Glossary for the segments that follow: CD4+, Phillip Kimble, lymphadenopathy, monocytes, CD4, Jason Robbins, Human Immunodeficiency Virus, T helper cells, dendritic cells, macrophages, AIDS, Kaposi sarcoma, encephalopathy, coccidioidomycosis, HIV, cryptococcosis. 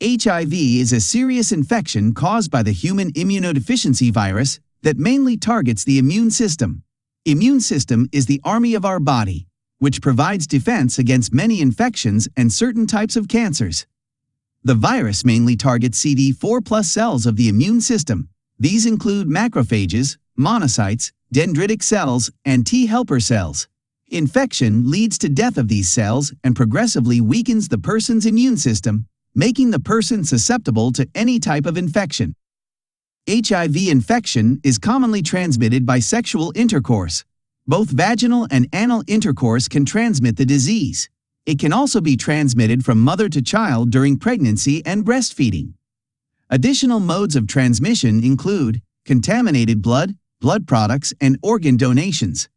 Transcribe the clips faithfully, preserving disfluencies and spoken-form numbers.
H I V is a serious infection caused by the human immunodeficiency virus that mainly targets the immune system. Immune system is the army of our body, which provides defense against many infections and certain types of cancers. The virus mainly targets C D four plus cells of the immune system. These include macrophages, monocytes, dendritic cells, and T helper cells. Infection leads to death of these cells and progressively weakens the person's immune system, making the person susceptible to any type of infection. H I V infection is commonly transmitted by sexual intercourse. Both vaginal and anal intercourse can transmit the disease. It can also be transmitted from mother to child during pregnancy and breastfeeding. Additional modes of transmission include contaminated blood, blood products, and organ donations,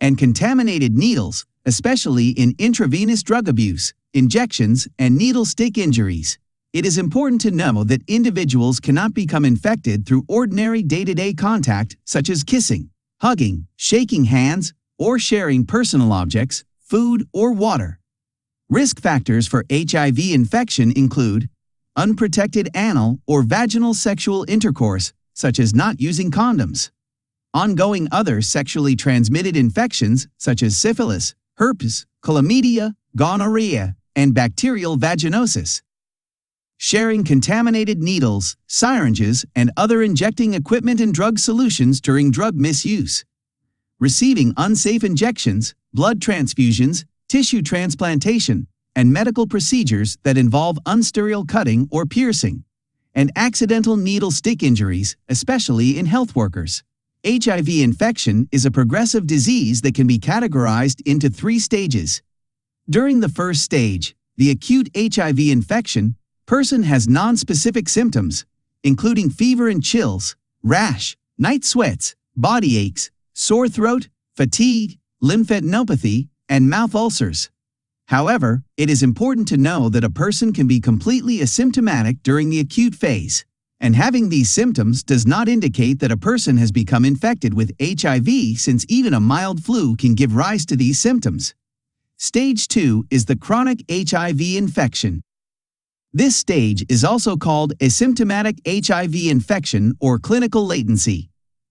and contaminated needles, especially in intravenous drug abuse, injections, and needle stick injuries. It is important to know that individuals cannot become infected through ordinary day-to-day contact such as kissing, hugging, shaking hands, or sharing personal objects, food, or water. Risk factors for H I V infection include unprotected anal or vaginal sexual intercourse, such as not using condoms, ongoing other sexually transmitted infections such as syphilis, herpes, chlamydia, gonorrhea, and bacterial vaginosis, sharing contaminated needles, syringes, and other injecting equipment and drug solutions during drug misuse, receiving unsafe injections, blood transfusions, tissue transplantation, and medical procedures that involve unsterile cutting or piercing, and accidental needle stick injuries, especially in health workers. H I V infection is a progressive disease that can be categorized into three stages. During the first stage, the acute H I V infection, person has nonspecific symptoms, including fever and chills, rash, night sweats, body aches, sore throat, fatigue, lymphadenopathy, and mouth ulcers. However, it is important to know that a person can be completely asymptomatic during the acute phase, and having these symptoms does not indicate that a person has become infected with H I V, since even a mild flu can give rise to these symptoms. Stage two is the chronic H I V infection. This stage is also called asymptomatic H I V infection or clinical latency.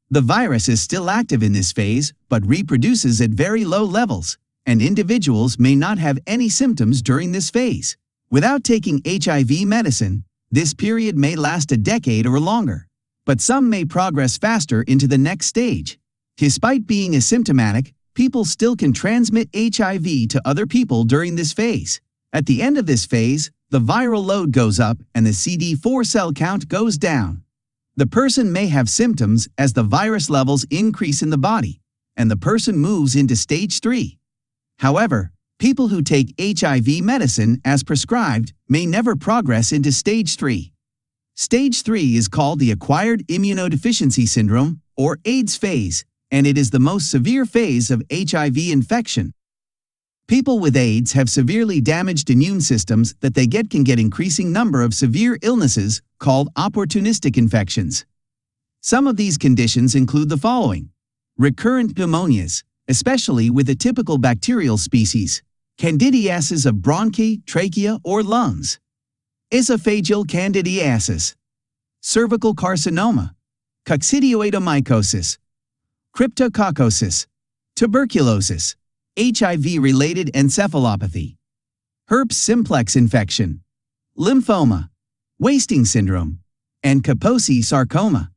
The virus is still active in this phase but reproduces at very low levels, and individuals may not have any symptoms during this phase. Without taking H I V medicine, this period may last a decade or longer, but some may progress faster into the next stage. Despite being asymptomatic, people still can transmit H I V to other people during this phase. At the end of this phase, the viral load goes up and the C D four cell count goes down. The person may have symptoms as the virus levels increase in the body, and the person moves into stage three. However, people who take H I V medicine as prescribed may never progress into stage three. Stage three is called the acquired immunodeficiency syndrome or AIDS phase, and it is the most severe phase of H I V infection. People with AIDS have severely damaged immune systems that they get can get increasing number of severe illnesses called opportunistic infections. Some of these conditions include the following: recurrent pneumonias, especially with atypical bacterial species, candidiasis of bronchi, trachea, or lungs, esophageal candidiasis, cervical carcinoma, coccidioidomycosis, cryptococcosis, tuberculosis, H I V-related encephalopathy, herpes simplex infection, lymphoma, wasting syndrome, and Kaposi sarcoma.